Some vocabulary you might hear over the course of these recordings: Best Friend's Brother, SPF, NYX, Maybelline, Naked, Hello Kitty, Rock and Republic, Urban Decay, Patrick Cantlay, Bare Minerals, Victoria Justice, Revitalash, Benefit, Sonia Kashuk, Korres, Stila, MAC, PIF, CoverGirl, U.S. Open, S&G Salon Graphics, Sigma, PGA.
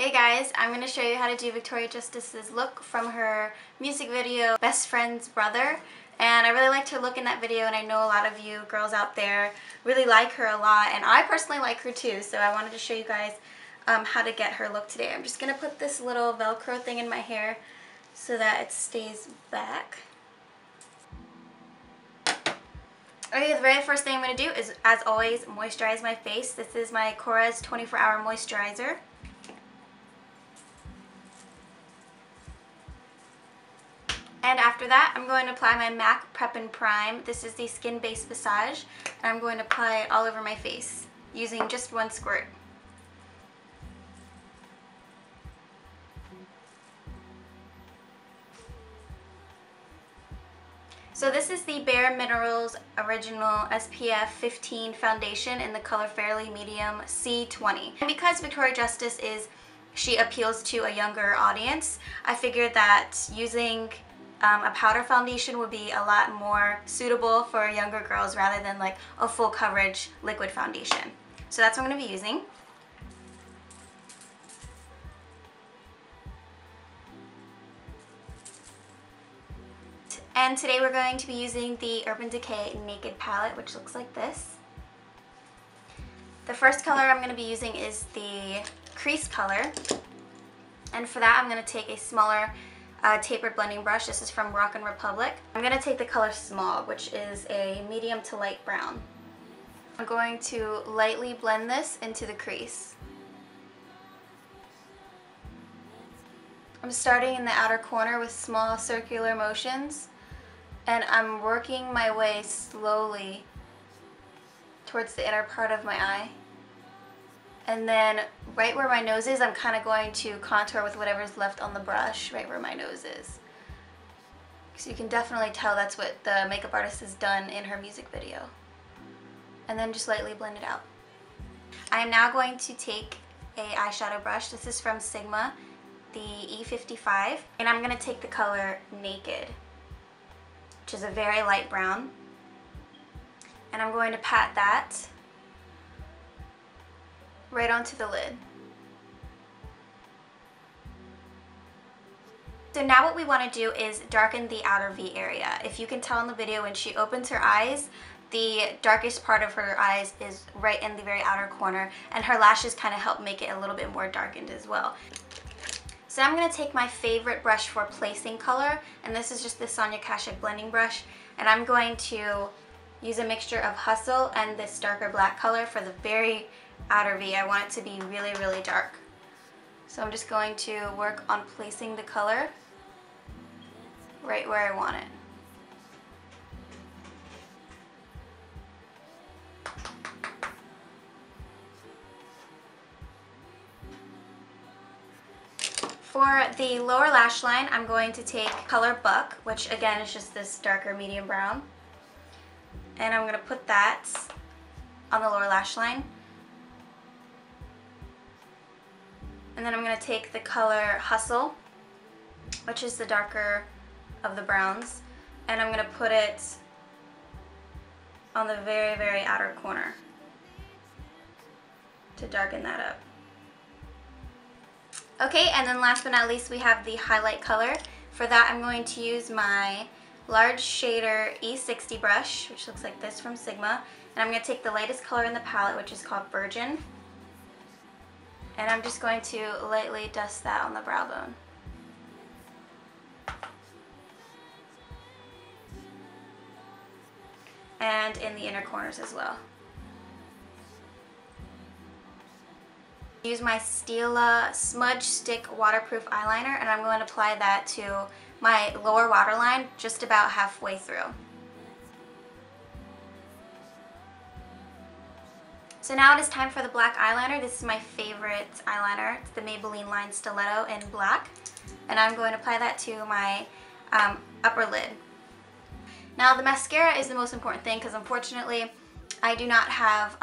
Hey guys, I'm going to show you how to do Victoria Justice's look from her music video, Best Friend's Brother. And I really liked her look in that video, and I know a lot of you girls out there really like her a lot, and I personally like her too, so I wanted to show you guys how to get her look today. I'm just going to put this little Velcro thing in my hair so that it stays back. Okay, the very first thing I'm going to do is, as always, moisturize my face. This is my Korres 24-hour moisturizer. And after that, I'm going to apply my MAC Prep and Prime. This is the skin-based massage, and I'm going to apply it all over my face using just one squirt. So this is the Bare Minerals Original SPF 15 Foundation in the color Fairly Medium C20. And because Victoria Justice she appeals to a younger audience, I figured that using a powder foundation would be a lot more suitable for younger girls rather than like a full coverage liquid foundation. So that's what I'm going to be using. And today we're going to be using the Urban Decay Naked palette, which looks like this. The first color I'm going to be using is the crease color. And for that I'm going to take a smaller tapered blending brush. This is from Rock and Republic. I'm going to take the color Smog, which is a medium to light brown. I'm going to lightly blend this into the crease. I'm starting in the outer corner with small circular motions, and I'm working my way slowly towards the inner part of my eye. And then right where my nose is, I'm kind of going to contour with whatever's left on the brush right where my nose is. So you can definitely tell that's what the makeup artist has done in her music video. And then just lightly blend it out. I am now going to take an eyeshadow brush. This is from Sigma, the E55. And I'm going to take the color Naked, which is a very light brown. And I'm going to pat that right onto the lid. So now what we want to do is darken the outer V area. If you can tell in the video, when she opens her eyes, the darkest part of her eyes is right in the very outer corner, and her lashes kind of help make it a little bit more darkened as well. So I'm going to take my favorite brush for placing color, and this is just the Sonia Kashuk blending brush, and I'm going to use a mixture of Hustle and this darker black color for the very outer V. I want it to be really, really dark. So I'm just going to work on placing the color right where I want it. For the lower lash line, I'm going to take color Buck, which again is just this darker medium brown. And I'm going to put that on the lower lash line. And then I'm going to take the color Hustle, which is the darker of the browns, and I'm going to put it on the very, very outer corner to darken that up. Okay, and then last but not least, we have the highlight color. For that, I'm going to use my large shader E60 brush, which looks like this from Sigma, and I'm going to take the lightest color in the palette, which is called Virgin. And I'm just going to lightly dust that on the brow bone. And in the inner corners as well. Use my Stila Smudge Stick Waterproof Eyeliner, and I'm going to apply that to my lower waterline just about halfway through. So now it is time for the black eyeliner. This is my favorite eyeliner. It's the Maybelline Line Stiletto in black. And I'm going to apply that to my upper lid. Now the mascara is the most important thing, because unfortunately I do not have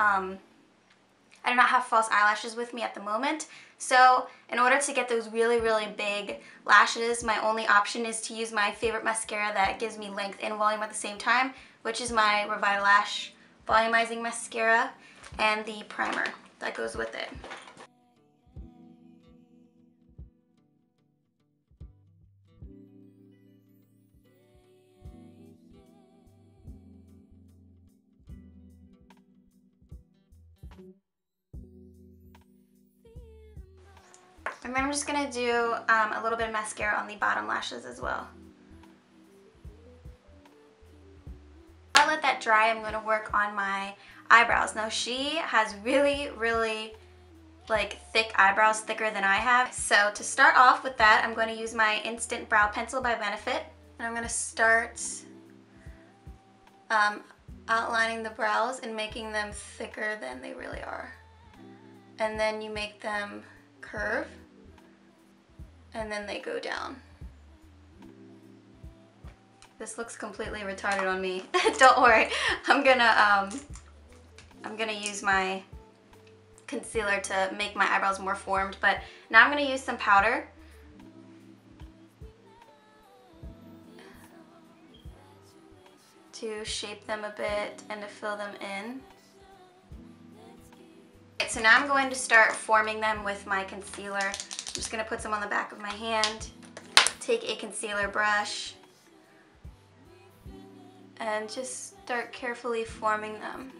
false eyelashes with me at the moment. So in order to get those really, really big lashes, my only option is to use my favorite mascara that gives me length and volume at the same time, which is my Revitalash Volumizing Mascara, and the primer that goes with it. And then I'm just going to do a little bit of mascara on the bottom lashes as well. I'll let that dry. I'm going to work on my eyebrows. Now she has really, really like thick eyebrows, thicker than I have. So to start off with that, I'm going to use my Instant Brow Pencil by Benefit. And I'm going to start outlining the brows and making them thicker than they really are. And then you make them curve, and then they go down. This looks completely retarded on me. Don't worry. I'm gonna use my concealer to make my eyebrows more formed, but now I'm gonna use some powder. To shape them a bit and to fill them in. Right, so now I'm going to start forming them with my concealer. I'm just going to put some on the back of my hand, take a concealer brush, and just start carefully forming them.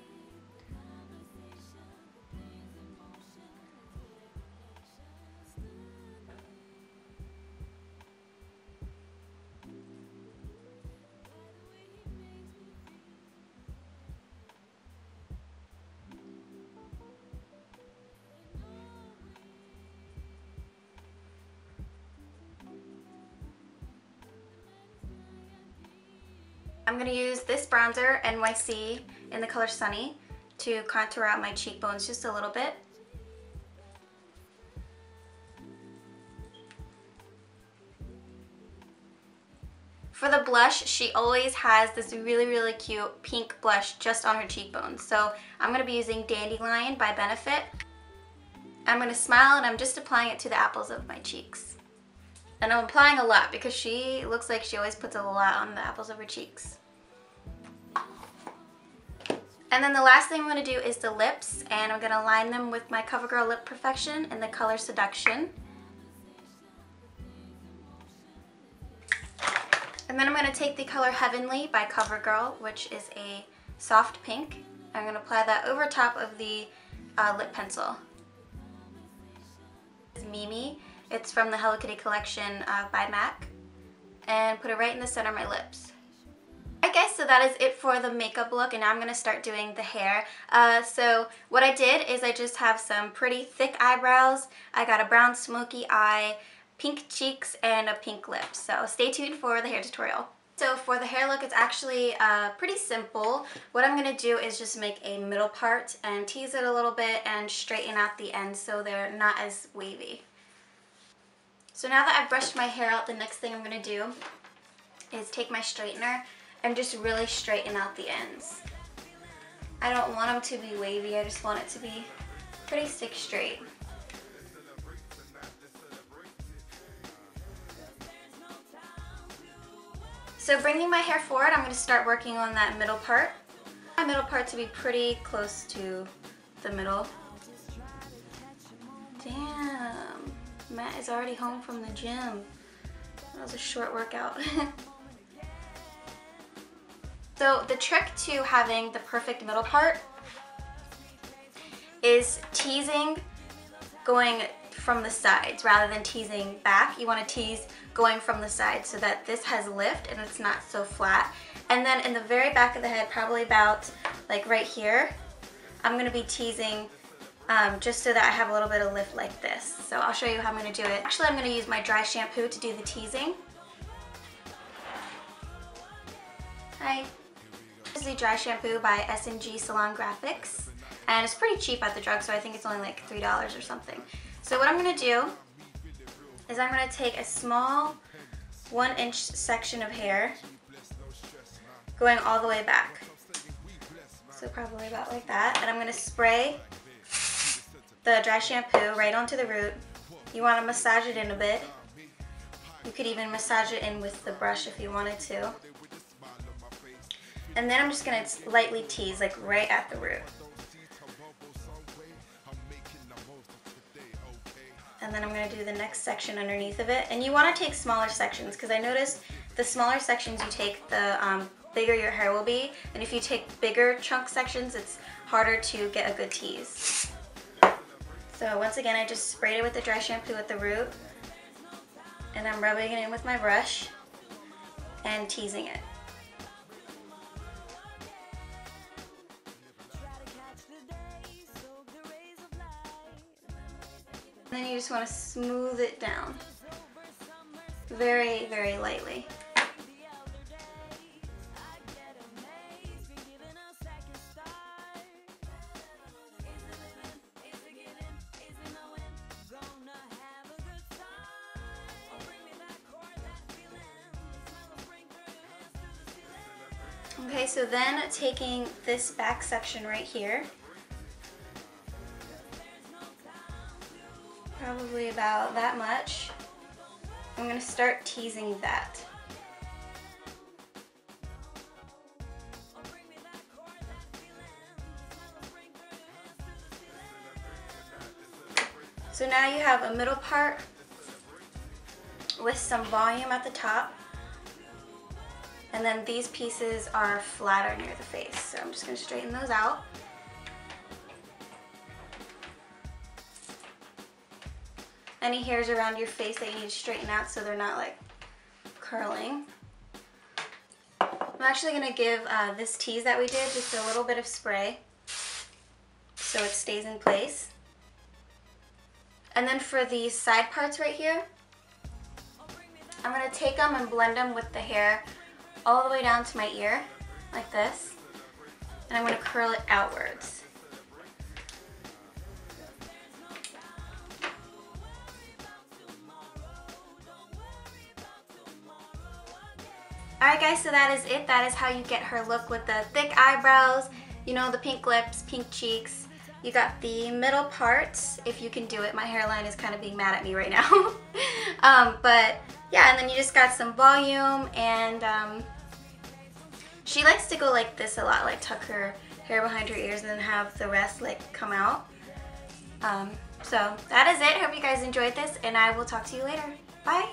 I'm going to use this bronzer, NYX, in the color Sunny, to contour out my cheekbones just a little bit. For the blush, she always has this really, really cute pink blush just on her cheekbones. So I'm going to be using Dandelion by Benefit. I'm going to smile, and I'm just applying it to the apples of my cheeks. And I'm applying a lot because she looks like she always puts a lot on the apples of her cheeks. And then the last thing I'm going to do is the lips, and I'm going to line them with my CoverGirl Lip Perfection in the color Seduction. And then I'm going to take the color Heavenly by CoverGirl, which is a soft pink. I'm going to apply that over top of the lip pencil. This is Mimi. It's from the Hello Kitty collection by MAC, and put it right in the center of my lips. Alright guys, so that is it for the makeup look, and now I'm going to start doing the hair. So what I did is I just have some pretty thick eyebrows, I got a brown smoky eye, pink cheeks, and a pink lip. So stay tuned for the hair tutorial. So for the hair look, it's actually pretty simple. What I'm going to do is just make a middle part and tease it a little bit and straighten out the ends so they're not as wavy. So now that I've brushed my hair out, the next thing I'm going to do is take my straightener and just really straighten out the ends. I don't want them to be wavy, I just want it to be pretty stick straight. So bringing my hair forward, I'm going to start working on that middle part. I want my middle part to be pretty close to the middle. Damn. Matt is already home from the gym. That was a short workout. So the trick to having the perfect middle part is teasing going from the sides rather than teasing back. You want to tease going from the sides so that this has lift and it's not so flat. And then in the very back of the head, probably about like right here, I'm going to be teasing just so that I have a little bit of lift like this. So I'll show you how I'm going to do it. Actually, I'm going to use my dry shampoo to do the teasing. Hi. This is the dry shampoo by S&G Salon Graphics. And it's pretty cheap at the drugstore, so I think it's only like $3 or something. So what I'm going to do is I'm going to take a small 1-inch section of hair going all the way back. So probably about like that. And I'm going to spray the dry shampoo right onto the root. You want to massage it in a bit. You could even massage it in with the brush if you wanted to. And then I'm just going to lightly tease, like right at the root. And then I'm going to do the next section underneath of it. And you want to take smaller sections because I noticed the smaller sections you take, the bigger your hair will be. And if you take bigger chunk sections, it's harder to get a good tease. So once again, I just sprayed it with the dry shampoo at the root, and I'm rubbing it in with my brush and teasing it. And then you just want to smooth it down very, very lightly. Okay, so then taking this back section right here, probably about that much, I'm going to start teasing that. So now you have a middle part with some volume at the top. And then these pieces are flatter near the face, so I'm just going to straighten those out. Any hairs around your face that you need to straighten out so they're not like curling. I'm actually going to give this tease that we did just a little bit of spray so it stays in place. And then for the side parts right here, I'm going to take them and blend them with the hair all the way down to my ear, like this, and I'm going to curl it outwards. Alright guys, so that is it. That is how you get her look with the thick eyebrows, you know, the pink lips, pink cheeks. You got the middle parts, if you can do it. My hairline is kind of being mad at me right now. But yeah, and then you just got some volume, and she likes to go like this a lot, like tuck her hair behind her ears and then have the rest like come out. So that is it. Hope you guys enjoyed this, and I will talk to you later. Bye!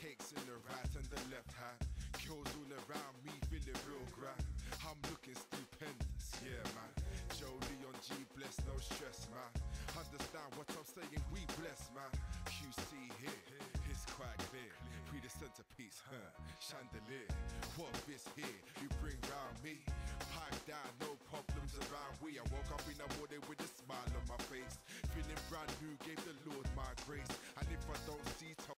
Cakes in the right and the left hand, girls all around me feeling real grand. I'm looking stupendous, yeah man. Jolie on G, bless, no stress man. Understand what I'm saying, we bless man. QC here, it's quite clear. We the centerpiece, huh? Chandelier. What this here, you bring round me. Pipe down, no problems around we. I woke up in the morning with a smile on my face, feeling brand new, gave